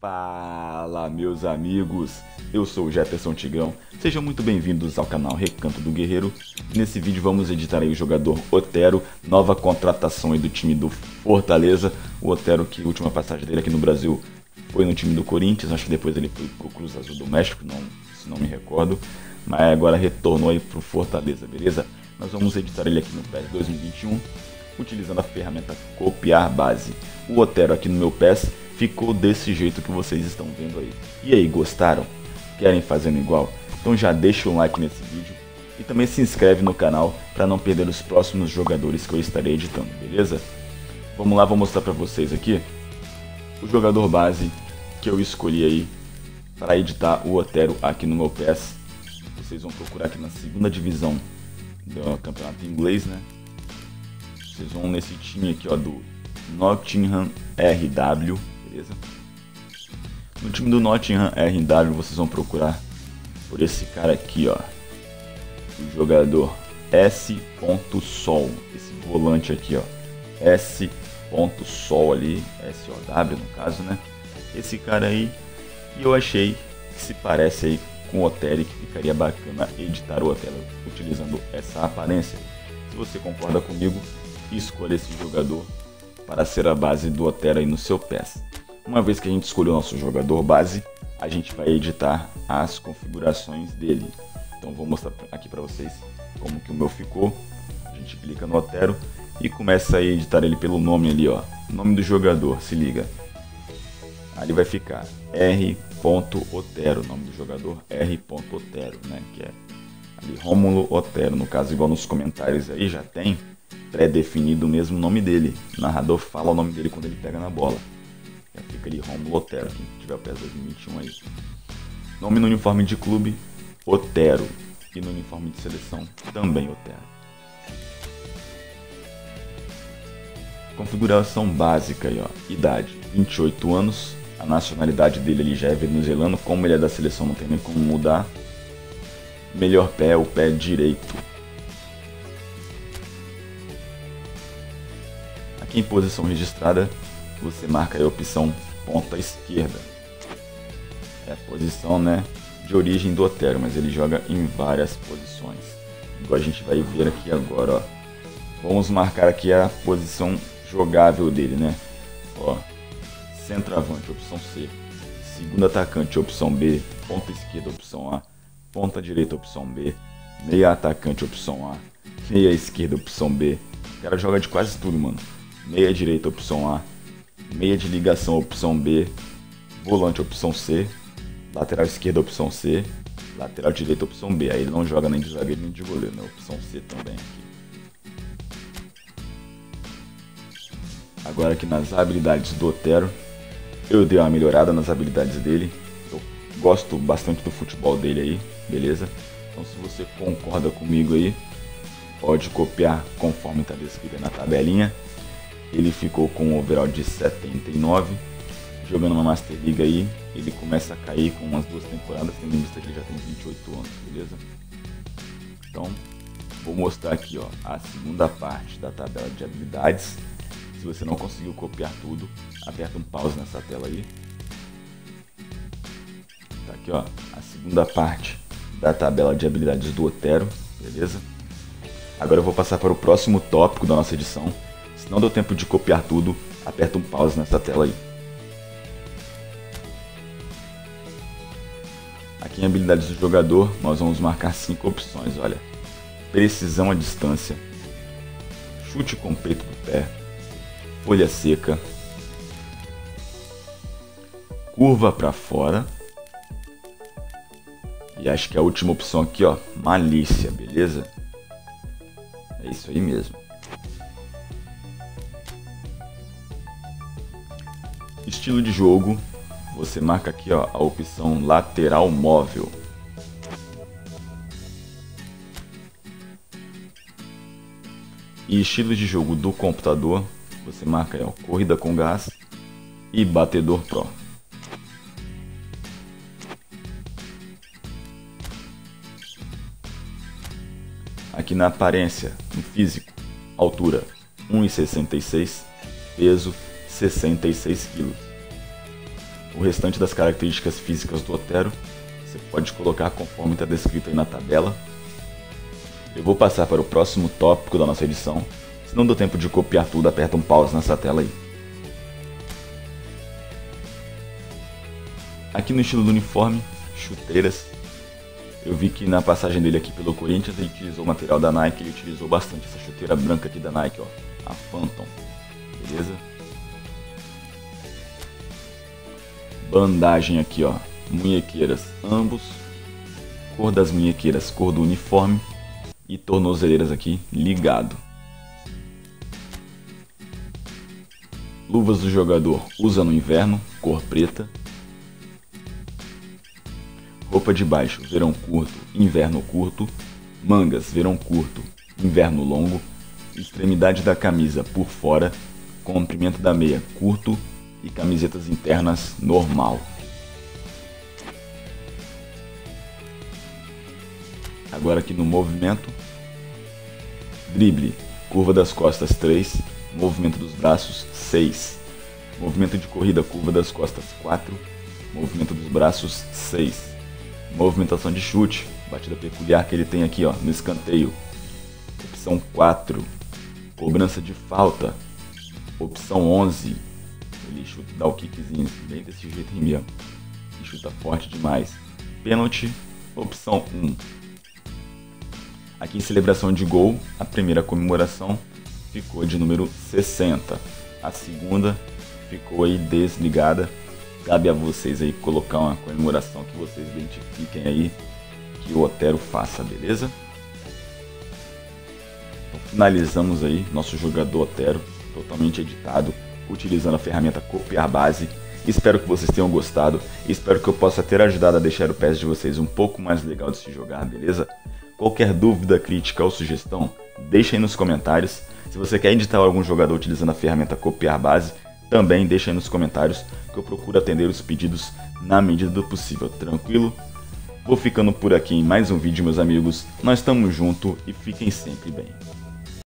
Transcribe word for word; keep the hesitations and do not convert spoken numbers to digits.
Fala, meus amigos, eu sou o Jeterson Tigrão, sejam muito bem-vindos ao canal Recanto do Guerreiro. Nesse vídeo vamos editar aí o jogador Otero, nova contratação aí do time do Fortaleza. O Otero, que a última passagem dele aqui no Brasil foi no time do Corinthians, acho que depois ele foi pro Cruz Azul do México, não, se não me recordo, mas agora retornou aí pro Fortaleza, beleza? Nós vamos editar ele aqui no PES dois mil e vinte e um, utilizando a ferramenta copiar base. O Otero aqui no meu PES ficou desse jeito que vocês estão vendo aí. E aí, gostaram? Querem fazendo igual? Então já deixa um like nesse vídeo e também se inscreve no canal para não perder os próximos jogadores que eu estarei editando, beleza? Vamos lá, vou mostrar para vocês aqui o jogador base que eu escolhi aí para editar o Otero aqui no meu PES. Vocês vão procurar aqui na segunda divisão do campeonato inglês, né? Vocês vão nesse time aqui, ó, do Nottingham R W. Beleza? No time do Nottingham R W vocês vão procurar por esse cara aqui, ó, o jogador S.Sol, esse volante aqui, ó, S.Sol ali, S O W no caso, né? Esse cara aí, e eu achei que se parece aí com o Otero, que ficaria bacana editar o Otero utilizando essa aparência. Se você concorda comigo, escolha esse jogador para ser a base do Otero aí no seu PES. Uma vez que a gente escolheu o nosso jogador base, a gente vai editar as configurações dele. Então vou mostrar aqui para vocês como que o meu ficou. A gente clica no Otero e começa a editar ele pelo nome ali, ó. Nome do jogador, se liga. Ali vai ficar R. Otero, nome do jogador R. Otero, né? Que é ali Rômulo Otero, no caso, igual nos comentários aí já tem pré-definido o mesmo nome dele. O narrador fala o nome dele quando ele pega na bola. Já fica ali Rômulo Otero, quem tiver o PES dois mil e vinte e um aí. Nome no uniforme de clube, Otero. E no uniforme de seleção, também Otero. Configuração básica aí, ó. Idade, vinte e oito anos. A nacionalidade dele ali já é venezuelano. Como ele é da seleção, não tem nem como mudar. Melhor pé é o pé direito. Aqui em posição registrada, você marca aí a opção ponta esquerda. É a posição, né, de origem do Otero, mas ele joga em várias posições. Igual a gente vai ver aqui agora, ó. Vamos marcar aqui a posição jogável dele, né? Ó, centroavante, opção C. Segundo atacante, opção B. Ponta esquerda, opção A. Ponta direita, opção B. Meia atacante, opção A. Meia esquerda, opção B. O cara joga de quase tudo, mano. Meia direita, opção A. Meia de ligação, opção B. Volante, opção C. Lateral esquerda, opção C. Lateral direita, opção B. Aí ele não joga nem de zagueiro nem de goleiro, né? Opção C também aqui. Agora aqui nas habilidades do Otero, eu dei uma melhorada nas habilidades dele. Eu gosto bastante do futebol dele aí, beleza? Então se você concorda comigo aí, pode copiar conforme está descrito na tabelinha. Ele ficou com um overall de setenta e nove, jogando uma Master League aí, ele começa a cair com umas duas temporadas, tendo em vista que ele já tem vinte e oito anos, beleza? Então, vou mostrar aqui, ó, a segunda parte da tabela de habilidades. Se você não conseguiu copiar tudo, aperta um pause nessa tela aí. Tá aqui, ó, a segunda parte da tabela de habilidades do Otero, beleza? Agora eu vou passar para o próximo tópico da nossa edição. Se não deu tempo de copiar tudo, aperta um pause nessa tela aí. Aqui em habilidades do jogador, nós vamos marcar cinco opções, olha. Precisão à distância, chute com o peito do pé, folha seca, curva para fora, e acho que a última opção aqui, ó, malícia, beleza? É isso aí mesmo. Estilo de jogo, você marca aqui, ó, a opção lateral móvel. E estilo de jogo do computador, você marca aí, ó, corrida com gás e batedor pro. Aqui na aparência, no físico, altura um e sessenta e seis, peso sessenta e seis quilos. O restante das características físicas do Otero você pode colocar conforme está descrito aí na tabela. Eu vou passar para o próximo tópico da nossa edição. Se não deu tempo de copiar tudo, aperta um pause nessa tela aí. Aqui no estilo do uniforme, chuteiras. Eu vi que na passagem dele aqui pelo Corinthians ele utilizou o material da Nike, ele utilizou bastante essa chuteira branca aqui da Nike, ó, a Phantom, beleza? Bandagem aqui, ó, munhequeiras ambos, cor das munhequeiras, cor do uniforme e tornozeleiras aqui ligado. Luvas do jogador usa no inverno, cor preta. Roupa de baixo, verão curto, inverno curto. Mangas, verão curto, inverno longo. Extremidade da camisa por fora. Comprimento da meia curto. E camisetas internas normal. Agora aqui no movimento. Drible, curva das costas três. Movimento dos braços seis. Movimento de corrida, curva das costas quatro. Movimento dos braços seis. Movimentação de chute, batida peculiar que ele tem aqui, ó, no escanteio, opção quatro. Cobrança de falta, opção onze. Ele chuta, dá o kickzinho bem desse jeito aí mesmo, ele chuta forte demais. Pênalti, opção um. Aqui em celebração de gol, a primeira comemoração ficou de número sessenta, a segunda ficou aí desligada. Cabe a vocês aí colocar uma comemoração que vocês identifiquem aí que o Otero faça, beleza? Então, finalizamos aí nosso jogador Otero, totalmente editado, utilizando a ferramenta copiar base. Espero que vocês tenham gostado, espero que eu possa ter ajudado a deixar o P E S de vocês um pouco mais legal de se jogar, beleza? Qualquer dúvida, crítica ou sugestão, deixa aí nos comentários. Se você quer editar algum jogador utilizando a ferramenta copiar base, também deixa aí nos comentários que eu procuro atender os pedidos na medida do possível, tranquilo? Vou ficando por aqui em mais um vídeo, meus amigos. Nós estamos juntos e fiquem sempre bem.